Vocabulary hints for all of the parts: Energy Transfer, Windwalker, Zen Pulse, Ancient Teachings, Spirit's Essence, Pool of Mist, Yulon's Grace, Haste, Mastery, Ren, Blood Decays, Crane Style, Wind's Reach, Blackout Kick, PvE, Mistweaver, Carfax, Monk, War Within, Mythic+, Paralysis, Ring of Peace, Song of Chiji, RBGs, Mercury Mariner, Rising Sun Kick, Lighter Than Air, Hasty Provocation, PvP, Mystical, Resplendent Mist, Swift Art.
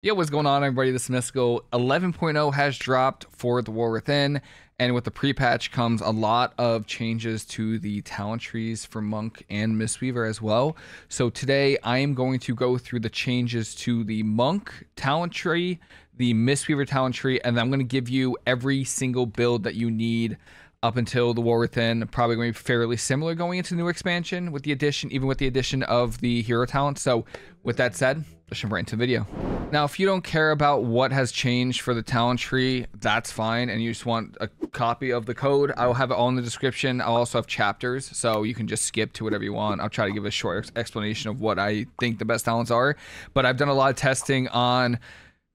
Yo, what's going on, everybody? This is Mystical. 11.0 has dropped for the War Within, and with the pre-patch comes a lot of changes to the talent trees for Monk and Mistweaver as well. So today I am going to go through the changes to the Monk talent tree, the Mistweaver talent tree, and I'm going to give you every single build that you need up until the War Within. Probably going to be fairly similar going into the new expansion with the addition, even with the addition of the hero talent. So with that said, let's jump right into the video. Now, if you don't care about what has changed for the talent tree, that's fine, and you just want a copy of the code, I will have it all in the description. I'll also have chapters, so you can just skip to whatever you want. I'll try to give a short explanation of what I think the best talents are, but I've done a lot of testing on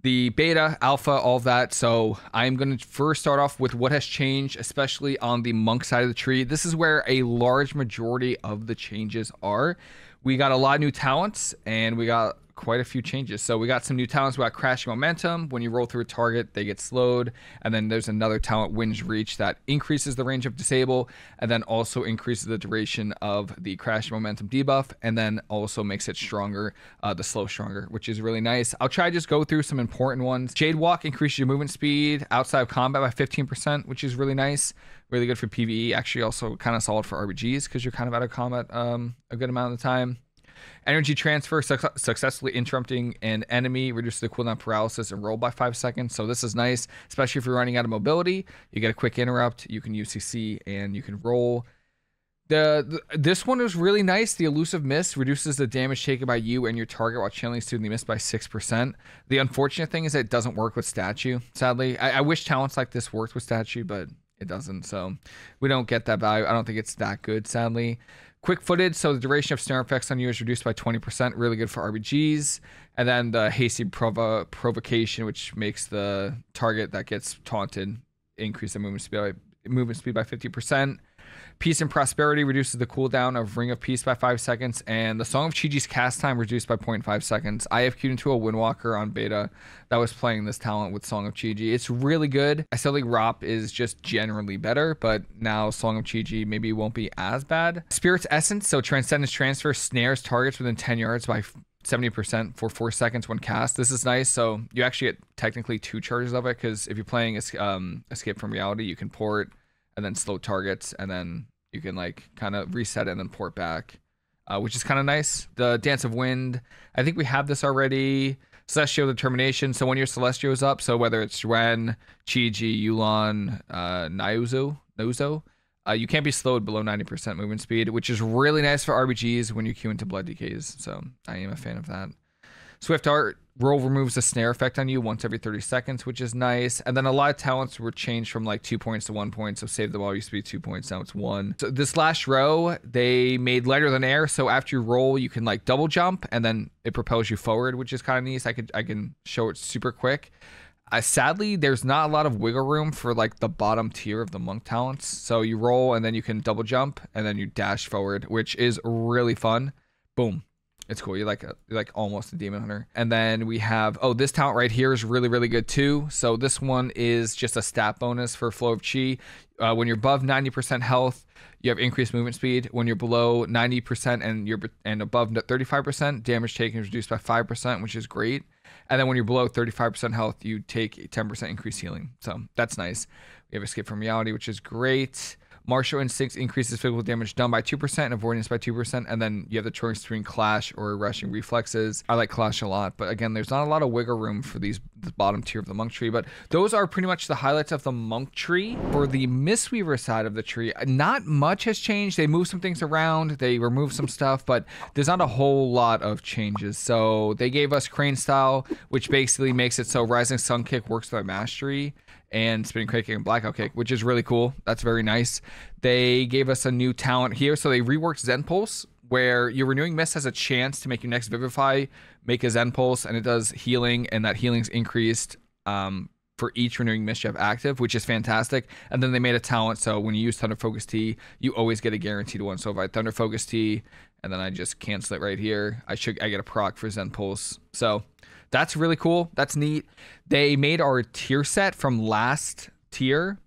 the beta, alpha, all that. So I'm going to first start off with what has changed, especially on the Monk side of the tree. This is where a large majority of the changes are. We got a lot of new talents and we got quite a few changes. So we got some new talents. We got Crash Momentum. When you roll through a target, they get slowed. And then there's another talent, Wind's Reach, that increases the range of disable and then also increases the duration of the Crash Momentum debuff, and then also makes it stronger, the slow stronger, which is really nice. I'll try to just go through some important ones. Jade Walk increases your movement speed outside of combat by 15%, which is really nice. Really good for PvE. Actually also kind of solid for RBGs because you're kind of out of combat a good amount of the time. Energy Transfer, successfully interrupting an enemy, reduces the cooldown paralysis and roll by 5 seconds. So this is nice, especially if you're running out of mobility. You get a quick interrupt, you can UCC, and you can roll. This one is really nice. The Elusive Mist reduces the damage taken by you and your target while channeling student the mist by 6%. The unfortunate thing is that it doesn't work with Statue, sadly. I wish talents like this worked with Statue, but it doesn't, so we don't get that value. I don't think it's that good, sadly. Quick-footed, so the duration of snare effects on you is reduced by 20%, really good for RBGs. And then the hasty provocation, which makes the target that gets taunted increase the movement speed by 50%. Peace and Prosperity reduces the cooldown of Ring of Peace by 5 seconds, and the Song of Chiji's cast time reduced by 0.5 seconds. I FQ'd into a Windwalker on beta that was playing this talent with Song of Chiji. It's really good. I still think ROP is just generally better, but now Song of Chiji maybe won't be as bad. Spirit's Essence, so Transcendence Transfer, snares targets within 10 yards by 70% for 4 seconds when cast. This is nice, so you actually get technically 2 charges of it, because if you're playing Escape from Reality, you can port and then slow targets, and then you can like kind of reset it and then port back, which is kind of nice. The Dance of Wind, I think we have this already. Celestial Determination, so when your Celestial is up, so whether it's Ren, Chiji, Yulon, Nozo, you can't be slowed below 90% movement speed, which is really nice for RBGs when you queue into Blood Decays, so I am a fan of that. Swift Art roll removes a snare effect on you once every 30 seconds, which is nice. And then a lot of talents were changed from like 2 points to 1 point. So Save the Ball used to be 2 points, now it's 1. So this last row, they made Lighter Than Air. So after you roll, you can like double jump and then it propels you forward, which is kind of nice. I can show it super quick. Sadly, there's not a lot of wiggle room for like the bottom tier of the Monk talents. So you roll and then you can double jump and then you dash forward, which is really fun. Boom. It's cool. You're like almost a demon hunter. And then we have, oh, this talent right here is really, really good too. So this one is just a stat bonus for Flow of Chi. When you're above 90% health, you have increased movement speed. When you're below 90% and above 35%, damage taken is reduced by 5%, which is great. And then when you're below 35% health, you take 10% increased healing. So that's nice. We have Escape from Reality, which is great. Martial Instincts increases physical damage done by 2% and avoidance by 2%. And then you have the choice between Clash or Rushing Reflexes. I like Clash a lot, but again, there's not a lot of wiggle room for the bottom tier of the Monk tree. But those are pretty much the highlights of the Monk tree. For the Mistweaver side of the tree, not much has changed. They moved some things around, they removed some stuff, but there's not a whole lot of changes. So they gave us Crane Style, which basically makes it so Rising Sun Kick works by mastery, and Spinning Crate Kick and Blackout Kick, which is really cool. That's very nice. They gave us a new talent here. So they reworked Zen Pulse, where your Renewing Mist has a chance to make your next Vivify make a Zen Pulse, and it does healing, and that healing's increased for each Renewing Mist you have active, which is fantastic. And then they made a talent, so when you use Thunder Focus T, you always get a guaranteed one. So if I Thunder Focus T, and then I just cancel it right here, I get a proc for Zen Pulse. So that's really cool. That's neat. They made our tier set from last tier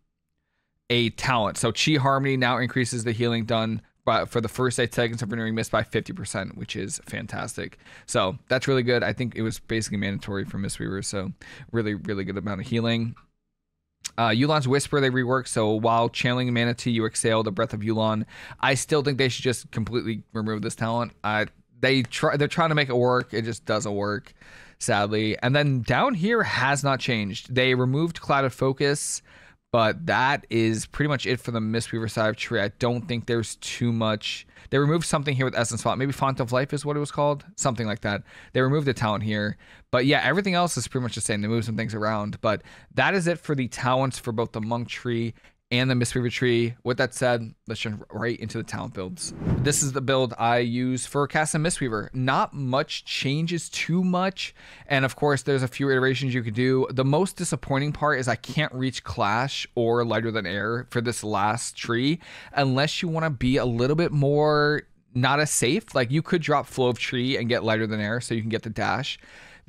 a talent. So Chi Harmony now increases the healing done for the first 8 seconds of Renewing Mist by 50%, which is fantastic. So that's really good. I think it was basically mandatory for Mistweaver, so really, really good amount of healing. Yulon's Whisper, they reworked, so while channeling mana to you exhale the breath of Yulon. I still think they should just completely remove this talent. They're trying to make it work. It just doesn't work, sadly. And then down here has not changed. They removed Clouded Focus, but that is pretty much it for the Mistweaver side of tree. I don't think there's too much. They removed something here with Essence Font. Maybe Font of Life is what it was called. Something like that. They removed the talent here. But yeah, everything else is pretty much the same. They moved some things around. But that is it for the talents for both the Monk tree and the Mistweaver tree. With that said, let's jump right into the talent builds. This is the build I use for casting Mistweaver. Not much changes too much. And of course, there's a few iterations you could do. The most disappointing part is I can't reach Clash or Lighter Than Air for this last tree, unless you want to be a little bit more not as safe. Like, you could drop Flow of Chi and get Lighter Than Air so you can get the dash.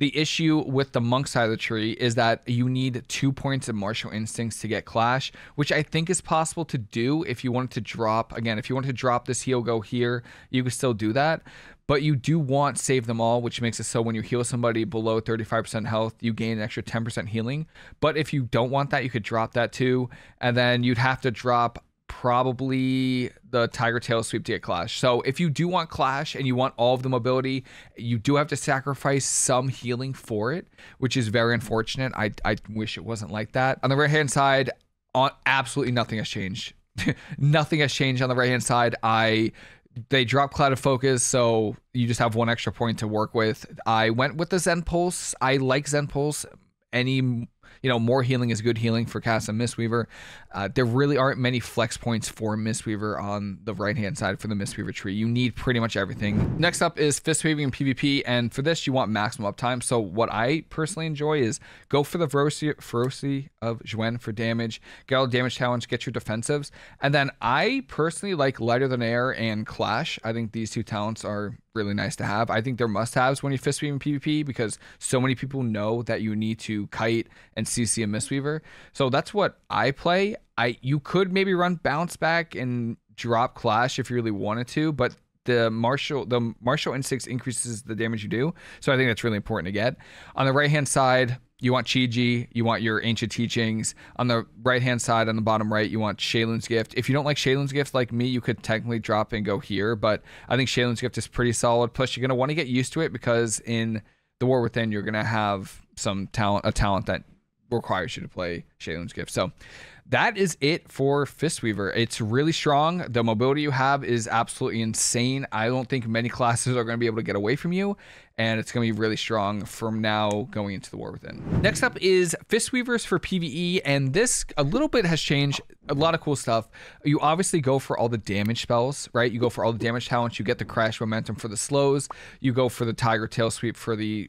The issue with the Monk side of the tree is that you need 2 points of Martial Instincts to get Clash, which I think is possible to do if you wanted to drop. Again, if you wanted to drop this heal go here, you could still do that. But you do want Save Them All, which makes it so when you heal somebody below 35% health, you gain an extra 10% healing. But if you don't want that, you could drop that too. And then you'd have to drop probably the Tiger Tail Sweep to get Clash. So if you do want Clash and you want all of the mobility, you do have to sacrifice some healing for it, which is very unfortunate. I wish it wasn't like that. On the right hand side, absolutely nothing has changed. Nothing has changed on the right hand side. They dropped Cloud of Focus, so you just have one extra point to work with. I went with the Zen Pulse. I like Zen Pulse. More healing is good healing for Cass and Mistweaver. There really aren't many flex points for Mistweaver on the right-hand side for the Mistweaver tree. You need pretty much everything. Next up is Fist Waving and PvP, and for this, you want maximum uptime. So what I personally enjoy is go for the Ferocity of Zhuen for damage, get all the damage challenge, get your defensives, and then I personally like Lighter Than Air and Clash. I think these two talents are really nice to have. I think they're must-haves when you Fistweave in PvP because so many people know that you need to kite and CC a Mistweaver. So that's what I play. You could maybe run Bounce Back and drop Clash if you really wanted to, but the Martial Instincts increases the damage you do. So I think that's really important to get. On the right-hand side, you want Chiji, you want your Ancient Teachings. On the right-hand side, on the bottom right, you want Shaylun's Gift. If you don't like Shaylun's Gift like me, you could technically drop and go here, but I think Shaylun's Gift is pretty solid. Plus, you're going to want to get used to it because in the War Within, you're going to have a talent that requires you to play Shaylun's Gift. So that is it for Mistweaver. It's really strong. The mobility you have is absolutely insane. I don't think many classes are going to be able to get away from you, and it's going to be really strong from now going into the War Within. Next up is Mistweavers for PvE, and this a little bit has changed. A lot of cool stuff. You obviously go for all the damage spells, right? You go for all the damage talents. You get the Crash Momentum for the slows. You go for the Tiger Tail Sweep for the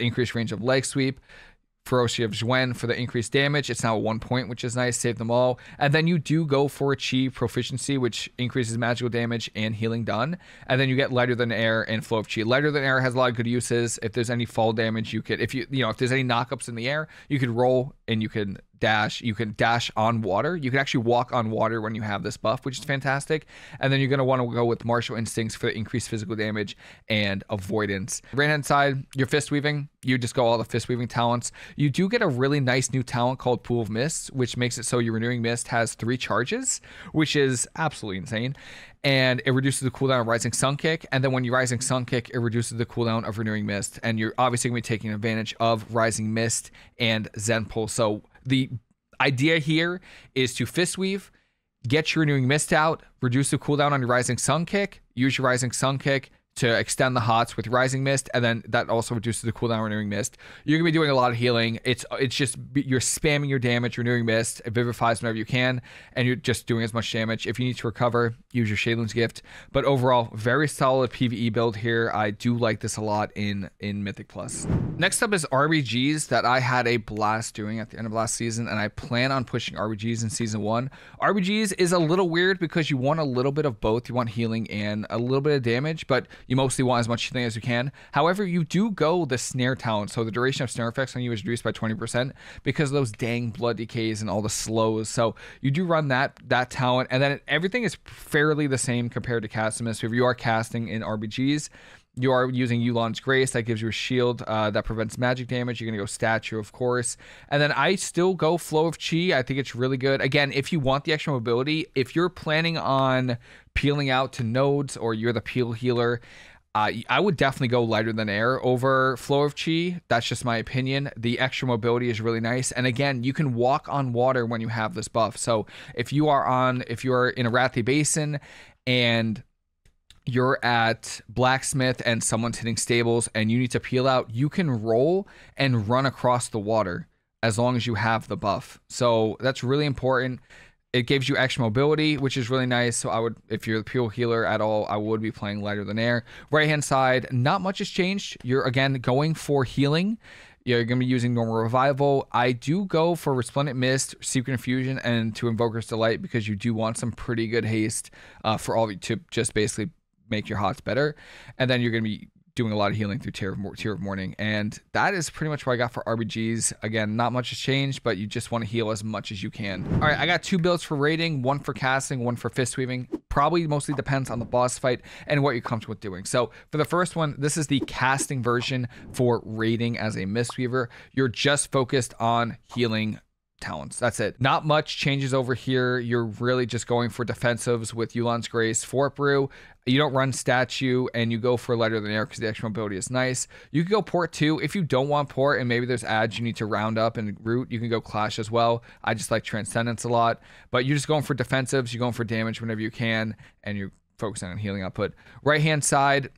increased range of leg sweep. Ferocity of Zhuen for the increased damage. It's now 1 point, which is nice. Save Them All. And then you do go for Chi Proficiency, which increases magical damage and healing done. And then you get Lighter Than Air and Flow of Chi. Lighter Than Air has a lot of good uses. If there's any fall damage, you could, if there's any knockups in the air, you could roll and you can dash. You can dash on water. You can actually walk on water when you have this buff, which is fantastic. And then you're going to want to go with Martial Instincts for the increased physical damage and avoidance. Right hand side, your Fist Weaving. You just go all the Fist Weaving talents. You do get a really nice new talent called Pool of Mist, which makes it so your Renewing Mist has 3 charges, which is absolutely insane. And it reduces the cooldown of Rising Sun Kick. And then when you Rising Sun Kick, it reduces the cooldown of Renewing Mist. And you're obviously going to be taking advantage of Rising Mist and Zen Pulse. So the idea here is to Fist Weave, get your Renewing Mist out, reduce the cooldown on your Rising Sun Kick, use your Rising Sun Kick to extend the HOTS with Rising Mist, and then that also reduces the cooldown Renewing Mist. You're going to be doing a lot of healing. It's just you're spamming your damage, Renewing Mist, it vivifies whenever you can, and you're just doing as much damage. If you need to recover, use your Shaylun's Gift. But overall, very solid PvE build here. I do like this a lot in Mythic Plus. Next up is RBGs that I had a blast doing at the end of last season, and I plan on pushing RBGs in Season 1. RBGs is a little weird because you want a little bit of both. You want healing and a little bit of damage, but You mostly want as much healing as you can. However, you do go the snare talent, so the duration of snare effects on you is reduced by 20% because of those dang blood decays and all the slows. So you do run that talent, and then everything is fairly the same compared to casting Mistweaver. If you are casting in RBGs, you are using Yulon's Grace. That gives you a shield that prevents magic damage. You're going to go Statue, of course. And then I still go Flow of Chi. I think it's really good. Again, if you want the extra mobility, if you're planning on peeling out to nodes or you're the peel healer, I would definitely go Lighter Than Air over Flow of Chi. That's just my opinion. The extra mobility is really nice. And again, you can walk on water when you have this buff. So if you are in a Rathi Basin and you're at blacksmith and someone's hitting stables and you need to peel out, you can roll and run across the water as long as you have the buff. So that's really important. It gives you extra mobility, which is really nice. So I would, if you're the pure healer at all, I would be playing Lighter Than Air. Right hand side, not much has changed. You're again going for healing. You're going to be using normal revival. I do go for Resplendent Mist, Secret Infusion, and to Invoker's Delight because you do want some pretty good haste for all of you to just basically make your HOTS better, and then you're going to be doing a lot of healing through Tear of Morning, and that is pretty much what I got for RBGs. Again, not much has changed, but you just want to heal as much as you can. All right, I got two builds for raiding, one for casting, one for fist weaving. Probably mostly depends on the boss fight and what you're comfortable with doing. So for the first one, this is the casting version for raiding as a Mistweaver. You're just focused on healing talents. That's it. Not much changes over here. You're really just going for defensives with Yulon's Grace, Fort Brew. You don't run Statue, and you go for Lighter Than Air because the extra mobility is nice. You can go Port too. If you don't want Port and maybe there's adds you need to round up and root, you can go Clash as well. I just like Transcendence a lot, but you're just going for defensives. You're going for damage whenever you can, and you're focusing on healing output. Right hand side,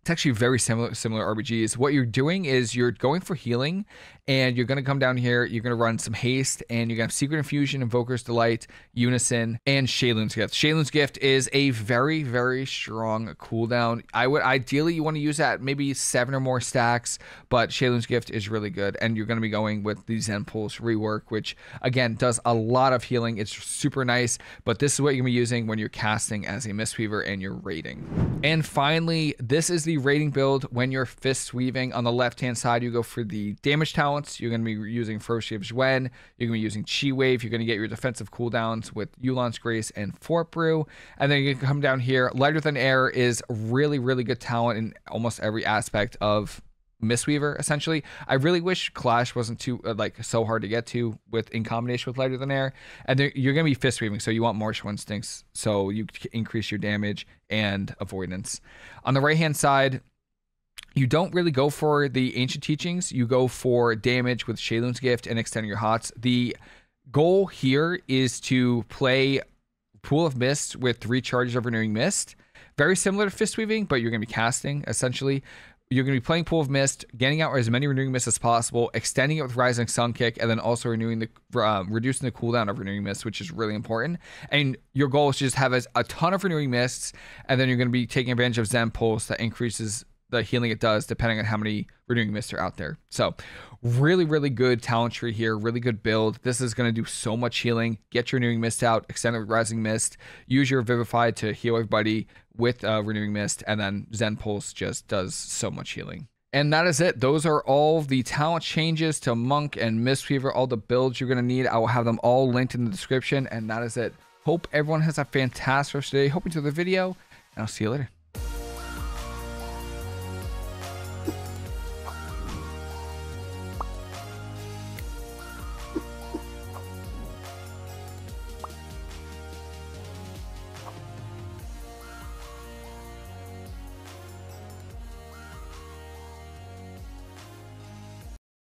it's actually very similar RBGs. What you're doing is you're going for healing, and you're going to come down here, you're going to run some haste, and you're going to have Secret Infusion, Invoker's Delight, Unison, and Shaylun's Gift. Shaylun's Gift is a very, very strong cooldown. I would ideally you want to use that maybe 7 or more stacks, but Shaylun's Gift is really good, and you're going to be going with the Zen Pulse rework, which again does a lot of healing. It's super nice, but this is what you're going to be using when you're casting as a Mistweaver and you're raiding. And finally, this is the raiding build when you're fist weaving. On the left hand side, you go for the damage talents. You're going to be using Ferocious Zhen, you're going to be using Chi Wave, you're going to get your defensive cooldowns with Yulon's Grace and Fort Brew, and then you can come down here. Lighter Than Air is really, really good talent in almost every aspect of Mistweaver, essentially. I really wish Clash wasn't too so hard to get to with in combination with Lighter Than Air. And you're gonna be fist weaving, so you want Martial Instincts, so you increase your damage and avoidance. On the right hand side, you don't really go for the Ancient Teachings. You go for damage with Shaylun's Gift and extending your HOTS. The goal here is to play Pool of Mist with 3 charges of Renewing Mist, very similar to fist weaving, but you're gonna be casting essentially. You're going to be playing Pool of Mist, getting out as many Renewing Mist as possible, extending it with Rising Sun Kick, and then also reducing the cooldown of Renewing Mist, which is really important. And your goal is to just have a ton of Renewing Mists, and then you're going to be taking advantage of Zen Pulse that increases the healing it does depending on how many Renewing Mists are out there. So really, really good talent tree here, really good build. This is going to do so much healing. Get your Renewing Mist out, extend it with Rising Mist, use your Vivify to heal everybody with Renewing Mist, and then Zen Pulse just does so much healing. And that is it. Those are all the talent changes to Monk and Mistweaver, all the builds you're going to need. I will have them all linked in the description, and that is it. Hope everyone has a fantastic rest of the day. Hope you enjoy the video, and I'll see you later.